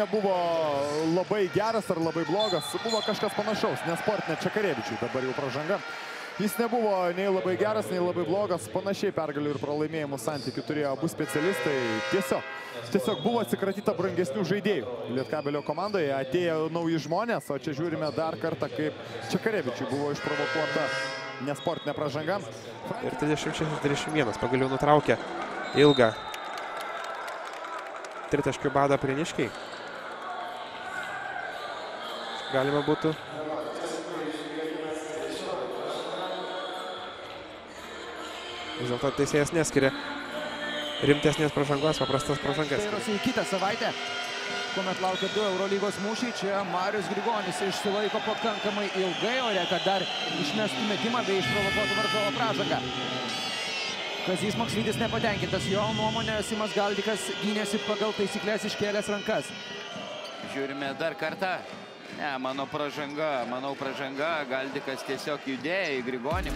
nebuvo labai geras ar labai blogas, buvo kažkas panašaus, nesportinė Čekarevičiui dabar jau pražanga. Jis nebuvo nei labai geras, nei labai blogas, panašiai pergalių ir pralaimėjimų santykių turėjo abu specialistai. Tiesiog buvo atsikratyta brangesnių žaidėjų. Lietkabelio komandoje atėjo nauji žmonės, o čia žiūrime dar kartą, kaip Čekarevičiui buvo išprovokuota nesportinė pražanga. Ir 36-31 pagaliau nutraukė ilgą tritaškių badą prieniškiai. Galima būtų vis dėlto teisėjas neskiria rimtesnės pražangos, paprastas pražangas. Tai yra į kitą savaitę, kuomet laukia du Eurolygos mūšiai. Čia Marius Grigonis išsilaiko pakankamai ilgai ore, kad dar išmestų metimą bei išprovokuotų varžovo pražangą. Kazys Maksvytis nepatenkintas. Jo nuomonė, Simas Galdikas gynėsi pagal taisyklės iškėlęs rankas. Žiūrime dar kartą. Ne, manau pražanga. Galdikas tiesiog judėjo į Grigonį.